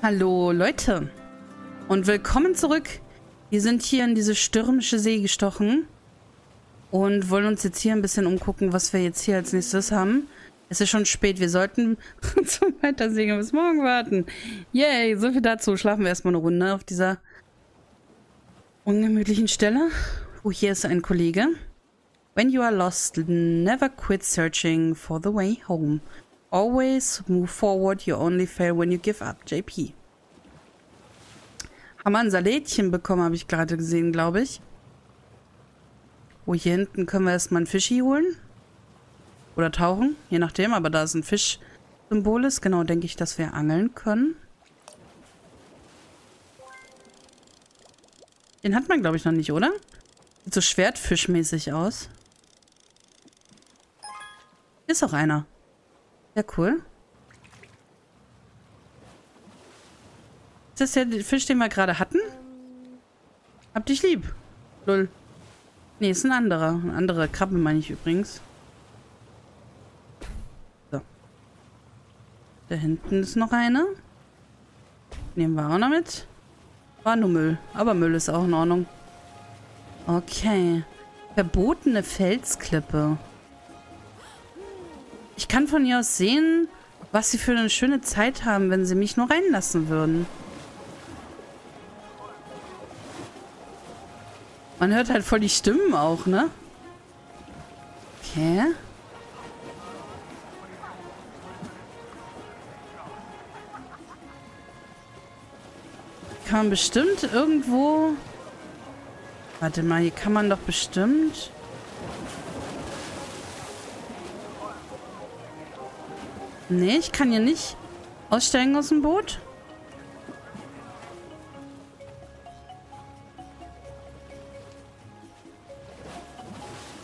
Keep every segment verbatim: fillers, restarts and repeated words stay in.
Hallo Leute und willkommen zurück. Wir sind hier in diese stürmische See gestochen und wollen uns jetzt hier ein bisschen umgucken, was wir jetzt hier als nächstes haben. Es ist schon spät, wir sollten zum Weitersegeln bis morgen warten. Yay, so viel dazu. Schlafen wir erstmal eine Runde auf dieser ungemütlichen Stelle. Oh, hier ist ein Kollege. When you are lost, never quit searching for the way home. Always move forward, you only fail when you give up, J P. Haben wir ein Salätchen bekommen, habe ich gerade gesehen, glaube ich. Oh, hier hinten können wir erstmal einen Fischi holen. Oder tauchen, je nachdem. Aber da es ein Fisch-Symbol ist, genau, denke ich, dass wir angeln können. Den hat man, glaube ich, noch nicht, oder? Sieht so schwertfischmäßig aus. Ist auch einer. Ja, cool. Ist das der Fisch, den wir gerade hatten? Hab dich lieb. Lull. Nee, ist ein anderer. Ein anderer Krabbe, meine ich übrigens. So. Da hinten ist noch eine. Nehmen wir auch noch mit. War nur Müll. Aber Müll ist auch in Ordnung. Okay. Verbotene Felsklippe. Ich kann von hier aus sehen, was sie für eine schöne Zeit haben, wenn sie mich nur reinlassen würden. Man hört halt voll die Stimmen auch, ne? Okay. Kann man bestimmt irgendwo... Warte mal, hier kann man doch bestimmt... Nee, ich kann hier nicht aussteigen aus dem Boot.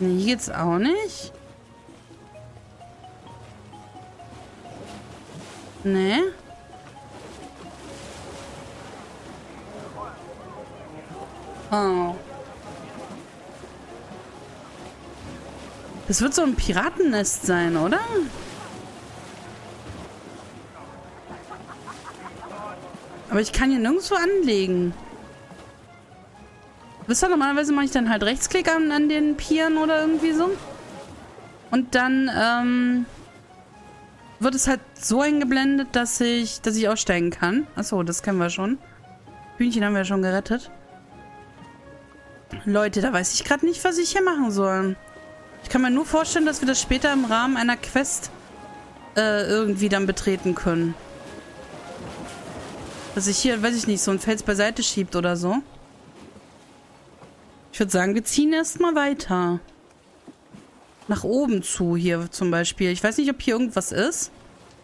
Nee, hier geht's auch nicht. Nee. Oh. Das wird so ein Piratennest sein, oder? Aber ich kann hier nirgendwo anlegen. Wisst ihr, normalerweise mache ich dann halt Rechtsklick an, an den Pieren oder irgendwie so. Und dann ähm, wird es halt so eingeblendet, dass ich, dass ich aussteigen kann. Achso, das kennen wir schon. Hühnchen haben wir schon gerettet. Leute, da weiß ich gerade nicht, was ich hier machen soll. Ich kann mir nur vorstellen, dass wir das später im Rahmen einer Quest äh, irgendwie dann betreten können. Dass ich hier, weiß ich nicht, so ein Fels beiseite schiebt oder so. Ich würde sagen, wir ziehen erstmal weiter. Nach oben zu hier zum Beispiel. Ich weiß nicht, ob hier irgendwas ist.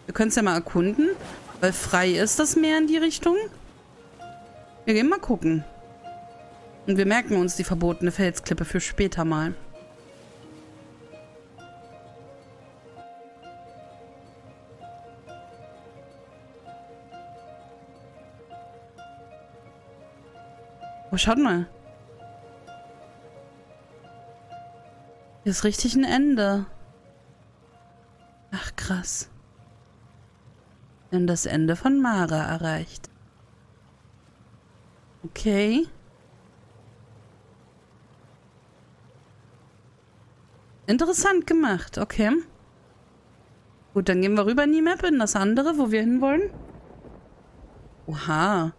Wir können es ja mal erkunden. Weil frei ist das Meer in die Richtung. Wir gehen mal gucken. Und wir merken uns die verbotene Felsklippe für später mal. Oh, schaut mal. Hier ist richtig ein Ende. Ach, krass. Wir haben das Ende von Mara erreicht. Okay. Interessant gemacht, okay. Gut, dann gehen wir rüber in die Map, in das andere, wo wir hinwollen. Oha.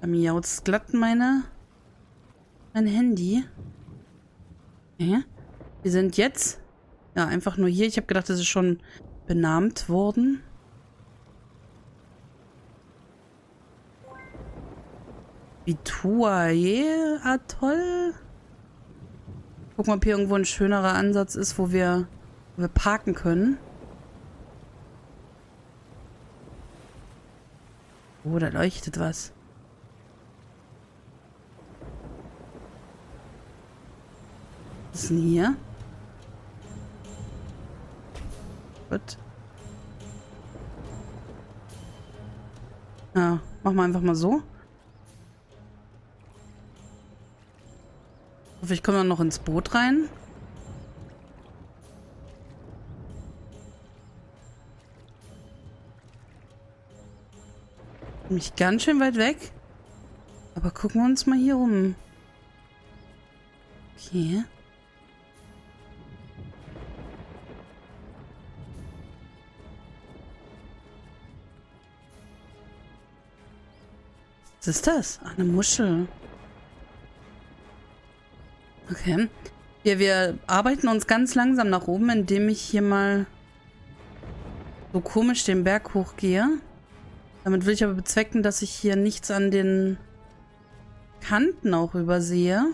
Bei mir jaut's glatt meine... Mein Handy. Okay. Wir sind jetzt... Ja, einfach nur hier. Ich habe gedacht, das ist schon benannt worden. Bituaye Atoll. Gucken, ob hier irgendwo ein schönerer Ansatz ist, wo wir, wo wir parken können. Oh, da leuchtet was. Was ist denn hier? Gut. Ja, machen wir einfach mal so. Ich hoffe, ich komme dann noch ins Boot rein. Mich ganz schön weit weg. Aber gucken wir uns mal hier rum. Okay. Was ist das? Ach, eine Muschel. Okay. Ja, wir arbeiten uns ganz langsam nach oben, indem ich hier mal so komisch den Berg hochgehe. Damit will ich aber bezwecken, dass ich hier nichts an den Kanten auch übersehe.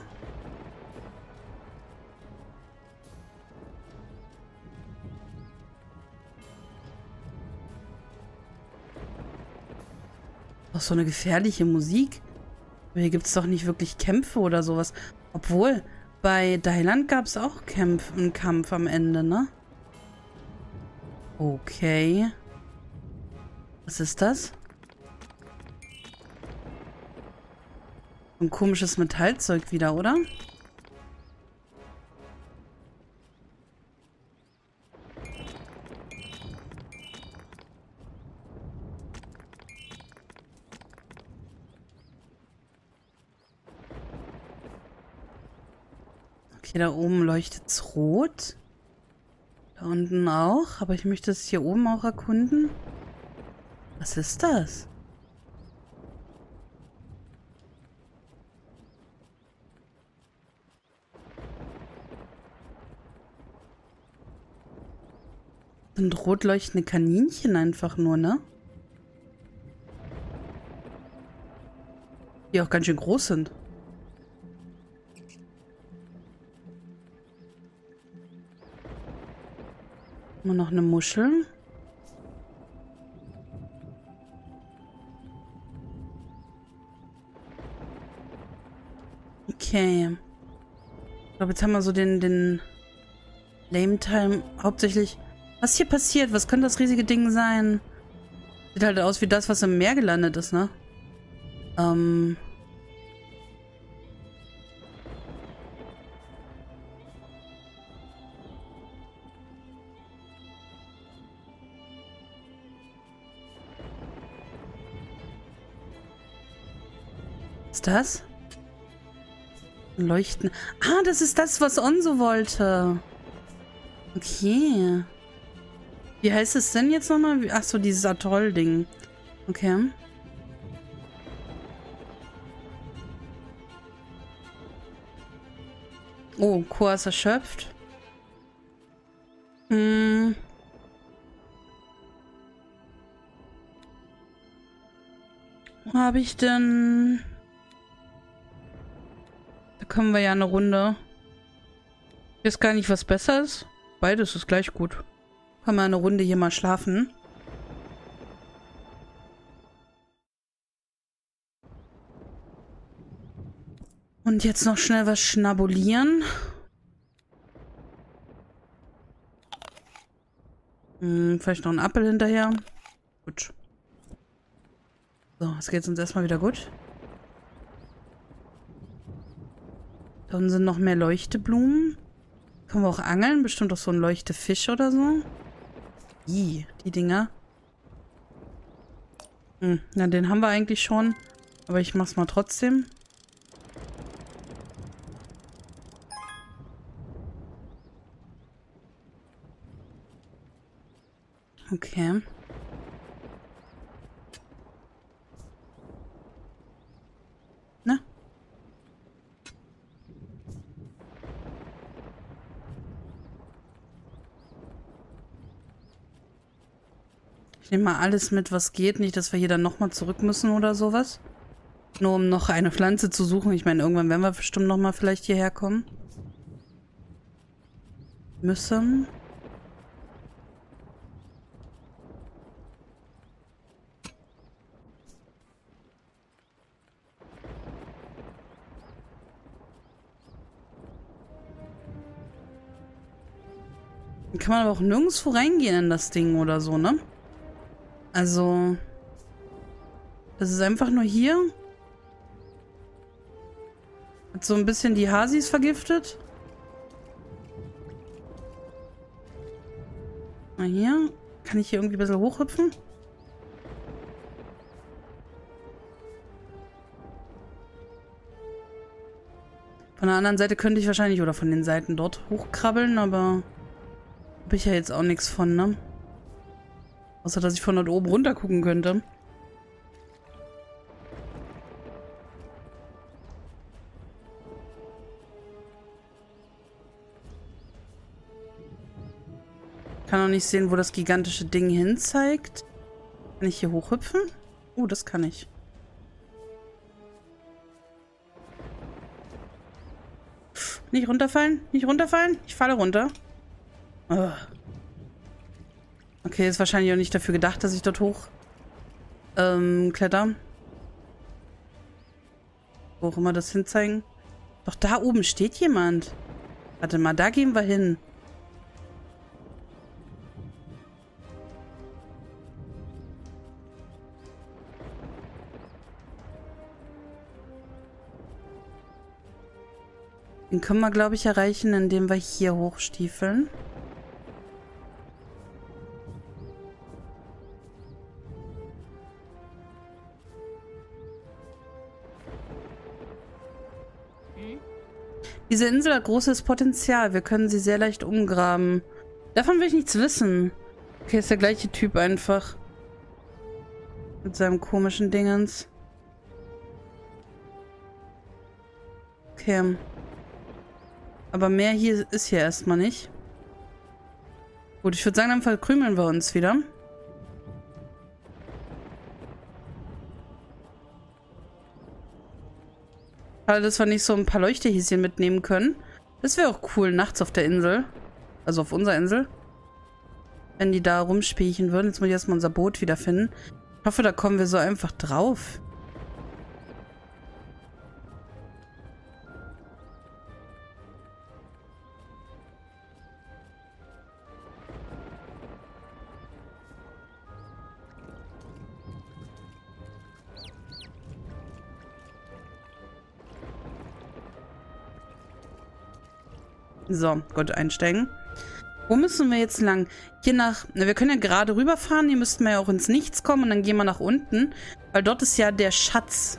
Auch so eine gefährliche Musik. Aber hier gibt es doch nicht wirklich Kämpfe oder sowas. Obwohl, bei Thailand gab es auch Kämpf, einen Kampf am Ende, ne? Okay. Was ist das? Ein komisches Metallzeug wieder, oder? Okay, da oben leuchtet es rot. Da unten auch. Aber ich möchte es hier oben auch erkunden. Was ist das? Sind rot leuchtende Kaninchen einfach nur, ne? Die auch ganz schön groß sind. Immer noch eine Muschel. Okay. Ich glaube, jetzt haben wir so den, den Lame-Time hauptsächlich. Was hier passiert? Was könnte das riesige Ding sein? Sieht halt aus wie das, was im Meer gelandet ist, ne? Ähm. Was ist das? Leuchten. Ah, das ist das, was Onzo wollte. Okay. Wie heißt es denn jetzt nochmal? Ach so, dieses Atoll-Ding. Okay. Oh, Koa ist erschöpft. Hm. Wo habe ich denn... Können wir ja eine Runde. Ich weiß gar nicht, was besser ist. Beides ist gleich gut. Können wir eine Runde hier mal schlafen. Und jetzt noch schnell was schnabulieren. Hm, vielleicht noch einen Apfel hinterher. Gut. So, jetzt geht es uns erstmal wieder gut. Da unten sind noch mehr Leuchteblumen. Können wir auch angeln? Bestimmt auch so ein Leuchtefisch oder so. Ih, die Dinger. Hm, na, den haben wir eigentlich schon. Aber ich mach's mal trotzdem. Okay. Nehmen wir alles mit, was geht. Nicht, dass wir hier dann nochmal zurück müssen oder sowas. Nur um noch eine Pflanze zu suchen. Ich meine, irgendwann werden wir bestimmt nochmal vielleicht hierher kommen. Müssen. Dann kann man aber auch nirgendwo reingehen in das Ding oder so, ne? Also, das ist einfach nur hier. Hat so ein bisschen die Hasis vergiftet. Na hier. Kann ich hier irgendwie ein bisschen hochhüpfen? Von der anderen Seite könnte ich wahrscheinlich, oder von den Seiten dort, hochkrabbeln, aber habe ich ja jetzt auch nichts von, ne? Außer, dass ich von dort oben runter gucken könnte. Ich kann noch nicht sehen, wo das gigantische Ding hin zeigt. Kann ich hier hochhüpfen? Oh, das kann ich. Nicht runterfallen, nicht runterfallen. Ich falle runter. Ugh. Okay, ist wahrscheinlich auch nicht dafür gedacht, dass ich dort hoch ähm, kletter. Wo auch immer das hinzeigen. Doch da oben steht jemand. Warte mal, da gehen wir hin. Den können wir, glaube ich, erreichen, indem wir hier hochstiefeln. Hm? Diese Insel hat großes Potenzial. Wir können sie sehr leicht umgraben. Davon will ich nichts wissen. Okay, ist der gleiche Typ einfach. Mit seinem komischen Dingens. Okay. Aber mehr hier ist hier erstmal nicht. Gut, ich würde sagen, dann verkrümeln wir uns wieder. Schade, dass wir nicht so ein paar Leuchtehäschen mitnehmen können. Das wäre auch cool, nachts auf der Insel. Also auf unserer Insel. Wenn die da rumspielchen würden. Jetzt muss ich erstmal unser Boot wiederfinden. Ich hoffe, da kommen wir so einfach drauf. So, gut, einsteigen. Wo müssen wir jetzt lang? Hier nach... Na, wir können ja gerade rüberfahren. Hier müssten wir ja auch ins Nichts kommen. Und dann gehen wir nach unten. Weil dort ist ja der Schatz.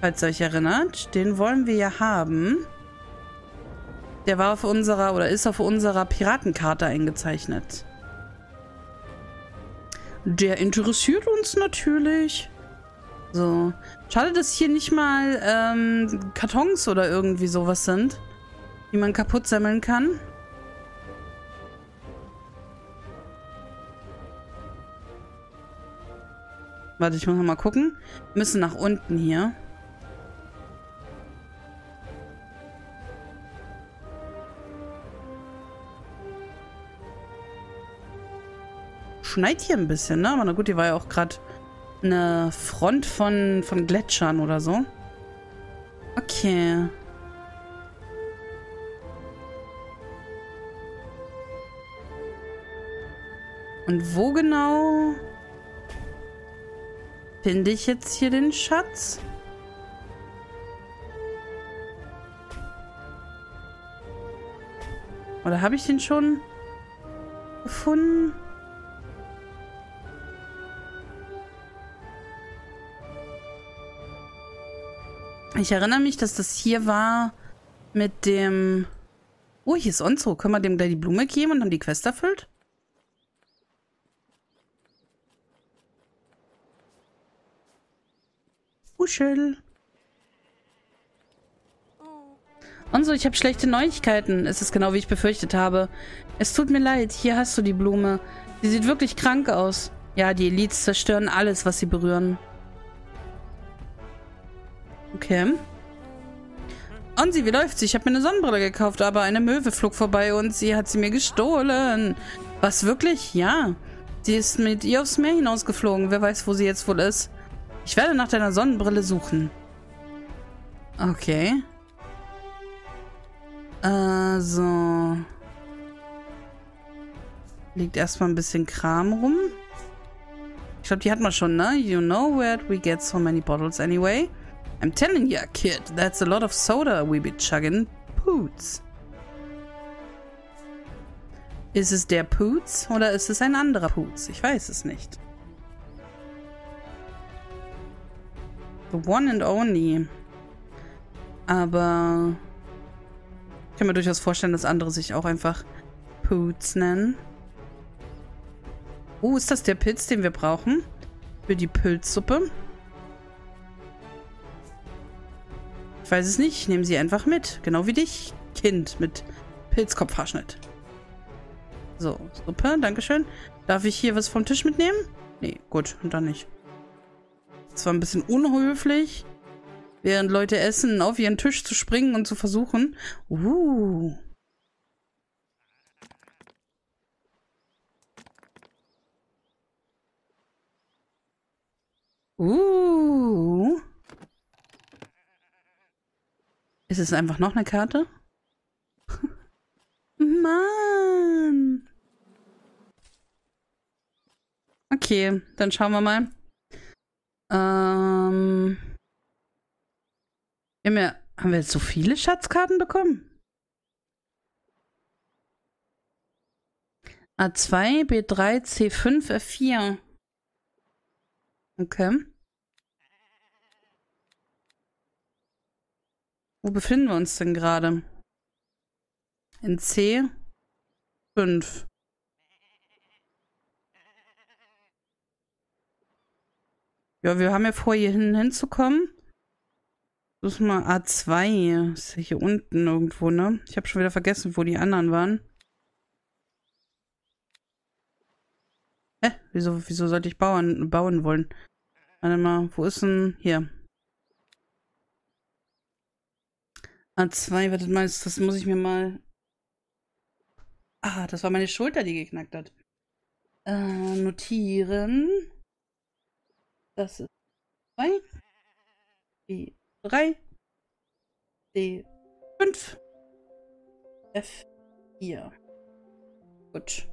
Falls ihr euch erinnert. Den wollen wir ja haben. Der war auf unserer... Oder ist auf unserer Piratenkarte eingezeichnet. Der interessiert uns natürlich. So. Schade, dass hier nicht mal ähm, Kartons oder irgendwie sowas sind, die man kaputt sammeln kann. Warte, ich muss noch mal gucken. Wir müssen nach unten hier. Schneit hier ein bisschen, ne? Aber na gut, die war ja auch gerade eine Front von, von Gletschern oder so. Okay. Und wo genau finde ich jetzt hier den Schatz? Oder habe ich den schon gefunden? Ich erinnere mich, dass das hier war mit dem... Oh, hier ist Onzo. Können wir dem gleich die Blume geben und haben die Quest erfüllt? Kuschel. Und so, ich habe schlechte Neuigkeiten. Es ist genau, wie ich befürchtet habe. Es tut mir leid. Hier hast du die Blume. Sie sieht wirklich krank aus. Ja, die Elites zerstören alles, was sie berühren. Okay. Und sie, wie läuft sie? Ich habe mir eine Sonnenbrille gekauft, aber eine Möwe flog vorbei und sie hat sie mir gestohlen. Was, wirklich? Ja. Sie ist mit ihr aufs Meer hinausgeflogen. Wer weiß, wo sie jetzt wohl ist. Ich werde nach deiner Sonnenbrille suchen. Okay. Also. Liegt erstmal ein bisschen Kram rum. Ich glaube, die hatten wir schon, ne? You know where we get so many bottles anyway. I'm telling you, kid, that's a lot of soda we be chugging. Poots. Ist es der Poots oder ist es ein anderer Poots? Ich weiß es nicht. The one and only. Aber Ich kann mir durchaus vorstellen, dass andere sich auch einfach Poots nennen. Oh, ist das der Pilz, den wir brauchen? Für die Pilzsuppe? Ich weiß es nicht. Ich nehme sie einfach mit. Genau wie dich, Kind, mit Pilzkopfhaarschnitt. So, Suppe, dankeschön. Darf ich hier was vom Tisch mitnehmen? Nee, gut, und dann nicht. Das war ein bisschen unhöflich, während Leute essen, auf ihren Tisch zu springen und zu versuchen. Uh. Uh. Ist es einfach noch eine Karte? Mann. Okay, dann schauen wir mal. Ähm. Wir haben, ja, haben wir jetzt so viele Schatzkarten bekommen? A zwei, B drei, C fünf, F vier. Okay. Wo befinden wir uns denn gerade? In C fünf. Ja, wir haben ja vor, hier hin, hinzukommen. Das ist mal A zwei. Ist ja hier unten irgendwo, ne? Ich habe schon wieder vergessen, wo die anderen waren. Hä? Wieso, wieso sollte ich bauen, bauen wollen? Warte mal, wo ist denn... Hier. A zwei, wartet mal, das muss ich mir mal... Ah, das war meine Schulter, die geknackt hat. Äh, notieren... Das ist zwei, B drei, C fünf, F vier. Gut.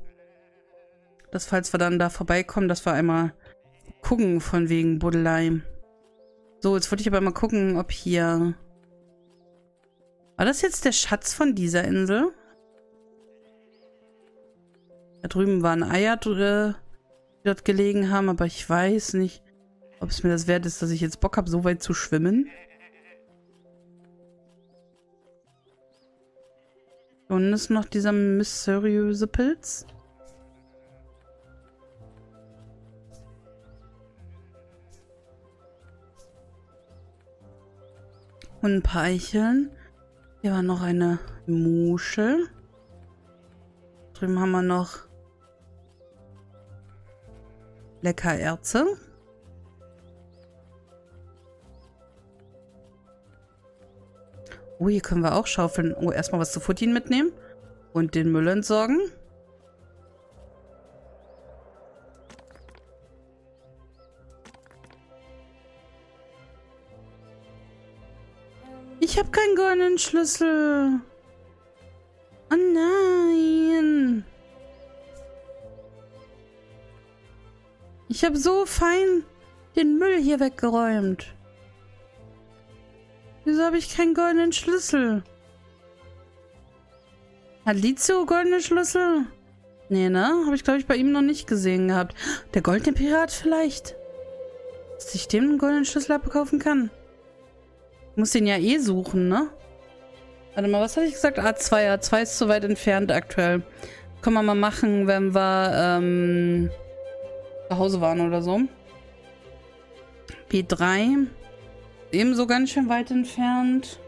Das, falls wir dann da vorbeikommen, dass wir einmal gucken von wegen Buddelei. So, jetzt wollte ich aber mal gucken, ob hier... War das jetzt der Schatz von dieser Insel? Da drüben waren Eier, die dort gelegen haben, aber ich weiß nicht, ob es mir das wert ist, dass ich jetzt Bock habe, so weit zu schwimmen. Und ist noch dieser mysteriöse Pilz. Und ein paar Eicheln. Hier war noch eine Muschel. Drüben haben wir noch lecker Erze. Oh, hier können wir auch schaufeln. Oh, erstmal was zu Futtin mitnehmen. Und den Müll entsorgen. Ich habe keinen goldenen Schlüssel. Oh nein. Ich habe so fein den Müll hier weggeräumt. Wieso habe ich keinen goldenen Schlüssel? Hat Lizio goldene Schlüssel? Nee, ne? Habe ich, glaube ich, bei ihm noch nicht gesehen gehabt. Der goldene Pirat vielleicht? Dass ich dem einen goldenen Schlüssel abkaufen kann. Ich muss den ja eh suchen, ne? Warte mal, was hatte ich gesagt? A zwei. A zwei ist zu weit entfernt aktuell. Können wir mal machen, wenn wir ähm, zu Hause waren oder so. B drei... Ebenso ganz schön weit entfernt.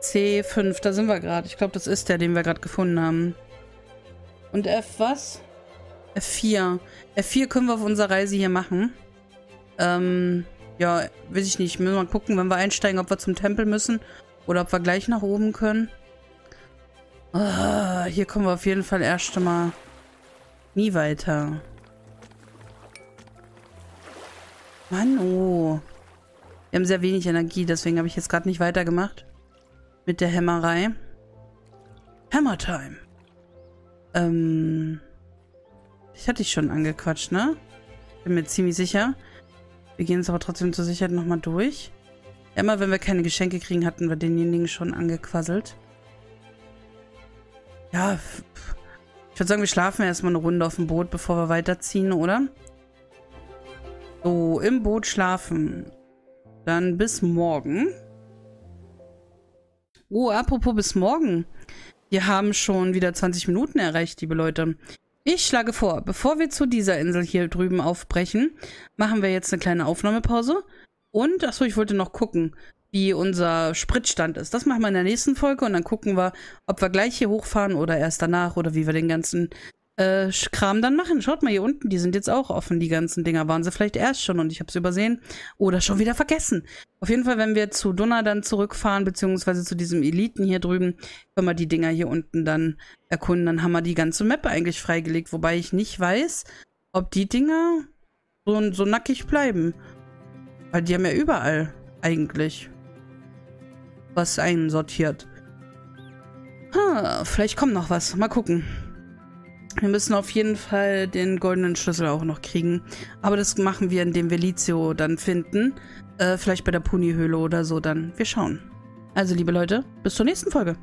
C fünf, da sind wir gerade. Ich glaube, das ist der, den wir gerade gefunden haben. Und F was? F vier. F vier können wir auf unserer Reise hier machen. Ähm, ja, weiß ich nicht. Müssen wir mal gucken, wenn wir einsteigen, ob wir zum Tempel müssen. Oder ob wir gleich nach oben können. Ah, hier kommen wir auf jeden Fall erst einmal nie weiter. Mann, oh. Wir haben sehr wenig Energie, deswegen habe ich jetzt gerade nicht weitergemacht mit der Hämmerei. Hammer Time. Ähm. Ich hatte dich schon angequatscht, ne? Bin mir ziemlich sicher. Wir gehen jetzt aber trotzdem zur Sicherheit nochmal durch. Immer wenn wir keine Geschenke kriegen, hatten wir denjenigen schon angequasselt. Ja, ich würde sagen, wir schlafen erstmal eine Runde auf dem Boot, bevor wir weiterziehen, oder? So, im Boot schlafen. Dann bis morgen. Oh, apropos bis morgen. Wir haben schon wieder zwanzig Minuten erreicht, liebe Leute. Ich schlage vor, bevor wir zu dieser Insel hier drüben aufbrechen, machen wir jetzt eine kleine Aufnahmepause. Und, achso, ich wollte noch gucken, wie unser Spritstand ist. Das machen wir in der nächsten Folge und dann gucken wir, ob wir gleich hier hochfahren oder erst danach oder wie wir den ganzen äh, Kram dann machen. Schaut mal hier unten, die sind jetzt auch offen, die ganzen Dinger. Waren sie vielleicht erst schon und ich habe es übersehen oder schon wieder vergessen. Auf jeden Fall, wenn wir zu Dunna dann zurückfahren, beziehungsweise zu diesem Eliten hier drüben, können wir die Dinger hier unten dann erkunden. Dann haben wir die ganze Map eigentlich freigelegt, wobei ich nicht weiß, ob die Dinger so, so nackig bleiben. Weil die haben ja überall eigentlich was einsortiert. Ah, vielleicht kommt noch was. Mal gucken. Wir müssen auf jeden Fall den goldenen Schlüssel auch noch kriegen. Aber das machen wir, indem wir Lizio dann finden. Äh, vielleicht bei der Puni-Höhle oder so dann. Wir schauen. Also, liebe Leute, bis zur nächsten Folge.